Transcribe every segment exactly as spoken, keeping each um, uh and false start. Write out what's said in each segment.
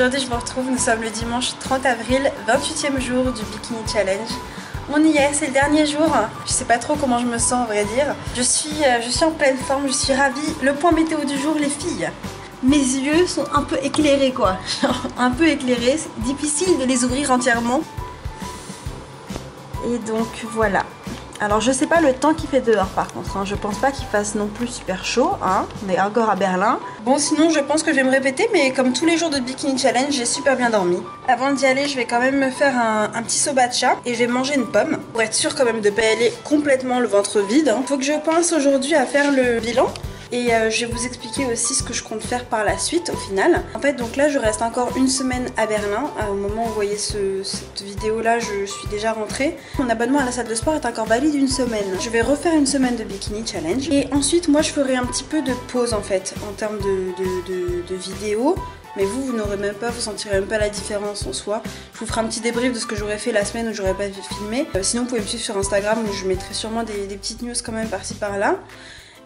Aujourd'hui je vous retrouve, nous sommes le dimanche trente avril, vingt-huitième jour du Bikini Challenge. On y est, c'est le dernier jour, je sais pas trop comment je me sens à vrai dire. Je suis, je suis en pleine forme, je suis ravie. Le point météo du jour, les filles. Mes yeux sont un peu éclairés quoi, un peu éclairés, c'est difficile de les ouvrir entièrement. Et donc voilà. Alors je sais pas le temps qu'il fait dehors par contre, hein. Je pense pas qu'il fasse non plus super chaud, hein. On est encore à Berlin. Bon sinon je pense que je vais me répéter, mais comme tous les jours de Bikini Challenge, j'ai super bien dormi. Avant d'y aller, je vais quand même me faire un, un petit sobatcha et je vais manger une pomme. Pour être sûre quand même de ne pas aller complètement le ventre vide, hein. Faut que je pense aujourd'hui à faire le bilan. Et euh, je vais vous expliquer aussi ce que je compte faire par la suite au final. En fait donc là je reste encore une semaine à Berlin. Euh, au moment où vous voyez ce, cette vidéo là, je suis déjà rentrée. Mon abonnement à la salle de sport est encore valide une semaine. Je vais refaire une semaine de Bikini Challenge. Et ensuite moi je ferai un petit peu de pause en fait en termes de, de, de, de vidéos. Mais vous, vous n'aurez même pas, vous sentirez même pas la différence en soi. Je vous ferai un petit débrief de ce que j'aurais fait la semaine où j'aurais pas filmé. Euh, sinon vous pouvez me suivre sur Instagram où je mettrai sûrement des, des petites news quand même par-ci par-là.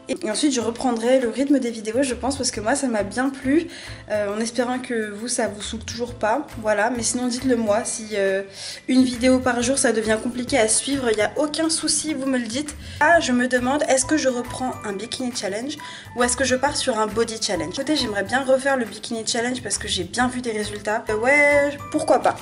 Et ensuite je reprendrai le rythme des vidéos je pense parce que moi ça m'a bien plu euh, en espérant que vous ça vous saoule toujours pas, voilà, mais sinon dites le moi si euh, une vidéo par jour ça devient compliqué à suivre, il n'y a aucun souci, vous me le dites. Là je me demande est-ce que je reprends un Bikini Challenge ou est-ce que je pars sur un Body Challenge. Côté j'aimerais bien refaire le Bikini Challenge parce que j'ai bien vu des résultats, euh, ouais pourquoi pas,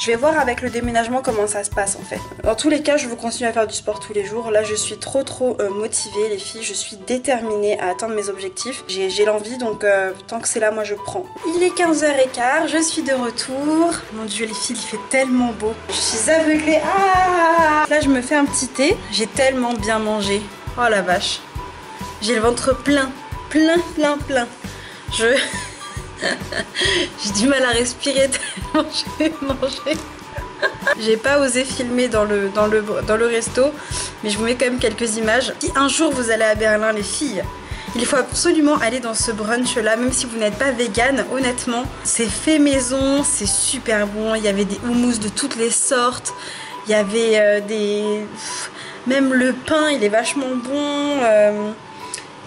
je vais voir avec le déménagement comment ça se passe en fait. Dans tous les cas je veux continuer à faire du sport tous les jours, là je suis trop trop euh, motivée les filles, je suis déterminée à atteindre mes objectifs. J'ai l'envie donc euh, tant que c'est là moi je prends. Il est quinze heures quinze, je suis de retour. Mon dieu les filles il fait tellement beau. Je suis aveuglée. Ah là je me fais un petit thé. J'ai tellement bien mangé. Oh la vache. J'ai le ventre plein. Plein plein plein. Je... J'ai du mal à respirer tellement j'ai mangé. J'ai pas osé filmer dans le, dans, le, dans le resto, mais je vous mets quand même quelques images. Si un jour vous allez à Berlin les filles, il faut absolument aller dans ce brunch là, même si vous n'êtes pas végane, honnêtement. C'est fait maison, c'est super bon, il y avait des houmous de toutes les sortes, il y avait euh, des... Même le pain il est vachement bon... Euh...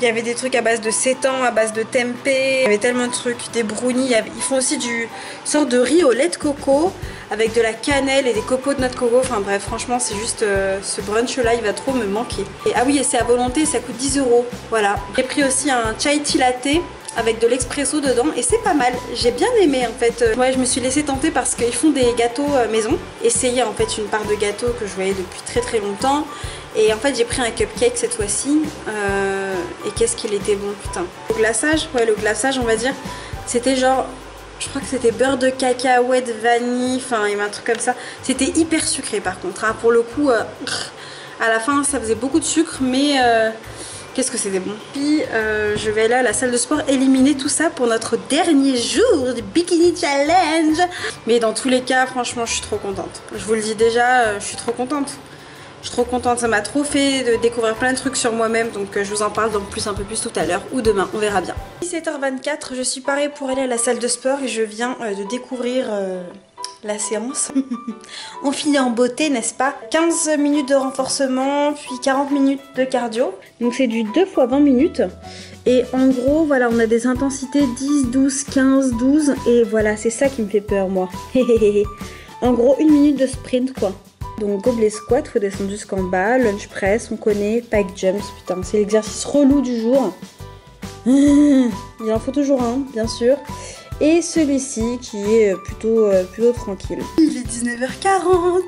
Il y avait des trucs à base de seitan, à base de tempeh, il y avait tellement de trucs, des brownies, ils font aussi du sorte de riz au lait de coco avec de la cannelle et des copeaux de noix de coco, enfin bref franchement c'est juste euh, ce brunch là il va trop me manquer. Et ah oui et c'est à volonté, ça coûte dix euros, voilà. J'ai pris aussi un chai tea latte avec de l'expresso dedans et c'est pas mal, j'ai bien aimé en fait. Ouais, je me suis laissée tenter parce qu'ils font des gâteaux maison, essayer en fait une part de gâteau que je voyais depuis très très longtemps. Et en fait j'ai pris un cupcake cette fois-ci euh, et qu'est-ce qu'il était bon putain. Le glaçage, ouais le glaçage on va dire, c'était genre, je crois que c'était beurre de cacahuète, vanille, enfin il y avait un truc comme ça. C'était hyper sucré par contre, hein. Pour le coup euh, à la fin ça faisait beaucoup de sucre mais euh, qu'est-ce que c'était bon. Puis euh, je vais aller à la salle de sport éliminer tout ça pour notre dernier jour du Bikini Challenge. Mais dans tous les cas franchement je suis trop contente, je vous le dis déjà, euh, je suis trop contente. Je suis trop contente, ça m'a trop fait de découvrir plein de trucs sur moi-même, donc je vous en parle donc plus un peu plus tout à l'heure ou demain, on verra bien. dix-sept heures vingt-quatre, je suis parée pour aller à la salle de sport et je viens de découvrir euh, la séance. On finit en beauté, n'est-ce pas? quinze minutes de renforcement, puis quarante minutes de cardio. Donc c'est du deux fois vingt minutes. Et en gros, voilà, on a des intensités dix, douze, quinze, douze. Et voilà, c'est ça qui me fait peur, moi. En gros, une minute de sprint, quoi. Donc gobelet squat, faut descendre jusqu'en bas, lunge press, on connaît, pike jumps, putain c'est l'exercice relou du jour. Il en faut toujours un, bien sûr. Et celui-ci qui est plutôt, plutôt tranquille. Il est dix-neuf heures quarante,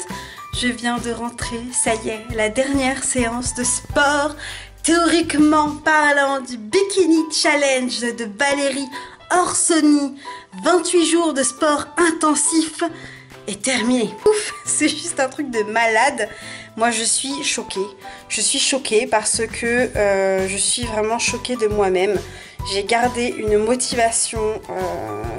je viens de rentrer, ça y est, la dernière séance de sport, théoriquement parlant du Bikini Challenge de Valérie Orsoni. vingt-huit jours de sport intensif. Est terminé. Ouf, c'est juste un truc de malade. Moi je suis choquée. Je suis choquée parce que euh, je suis vraiment choquée de moi-même. J'ai gardé une motivation euh,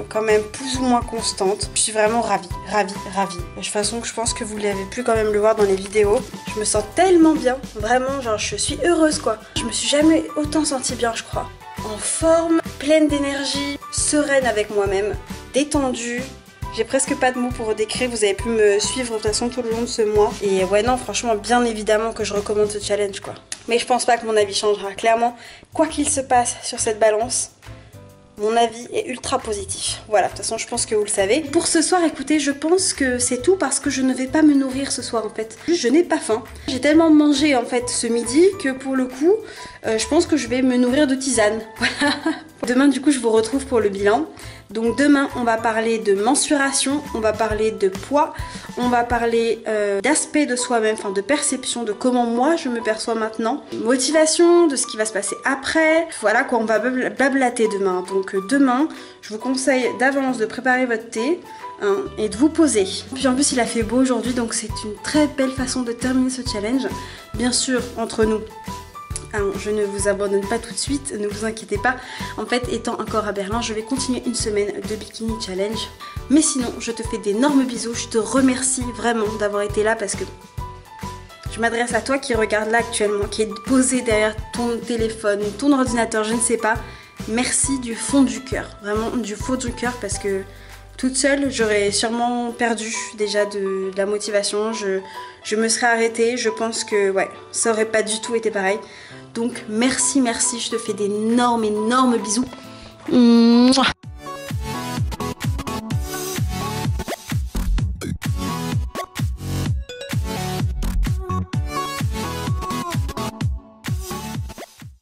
quand même plus ou moins constante. Je suis vraiment ravie, ravie, ravie. De toute façon, je pense que vous l'avez pu quand même le voir dans les vidéos. Je me sens tellement bien. Vraiment, genre je suis heureuse quoi. Je me suis jamais autant sentie bien je crois. En forme, pleine d'énergie, sereine avec moi-même, détendue. J'ai presque pas de mots pour décrire, vous avez pu me suivre de toute façon tout le long de ce mois. Et ouais non, franchement, bien évidemment que je recommande ce challenge quoi. Mais je pense pas que mon avis changera, clairement. Quoi qu'il se passe sur cette balance, Mon avis est ultra positif. Voilà, de toute façon je pense que vous le savez. Pour ce soir, écoutez, je pense que c'est tout parce que je ne vais pas me nourrir ce soir en fait. Juste, je n'ai pas faim. J'ai tellement mangé en fait ce midi que pour le coup, euh, je pense que je vais me nourrir de tisane. Voilà. Demain du coup, je vous retrouve pour le bilan. Donc demain, on va parler de mensuration, on va parler de poids, on va parler euh, d'aspect de soi-même, enfin de perception, de comment moi je me perçois maintenant, motivation, de ce qui va se passer après. Voilà quoi, on va blablater demain. Donc euh, demain, je vous conseille d'avance de préparer votre thé hein, et de vous poser. Puis en plus, il a fait beau aujourd'hui, donc c'est une très belle façon de terminer ce challenge. Bien sûr, entre nous. Alors, je ne vous abandonne pas tout de suite, ne vous inquiétez pas. En fait, étant encore à Berlin, je vais continuer une semaine de Bikini Challenge. Mais sinon, je te fais d'énormes bisous. Je te remercie vraiment d'avoir été là parce que je m'adresse à toi qui regarde là actuellement, qui est posé derrière ton téléphone, ton ordinateur, je ne sais pas. Merci du fond du cœur, vraiment du fond du cœur parce que toute seule, j'aurais sûrement perdu déjà de, de la motivation. Je, je me serais arrêtée. Je pense que ouais, ça aurait pas du tout été pareil. Donc merci, merci, je te fais d'énormes, énormes bisous. Mouah.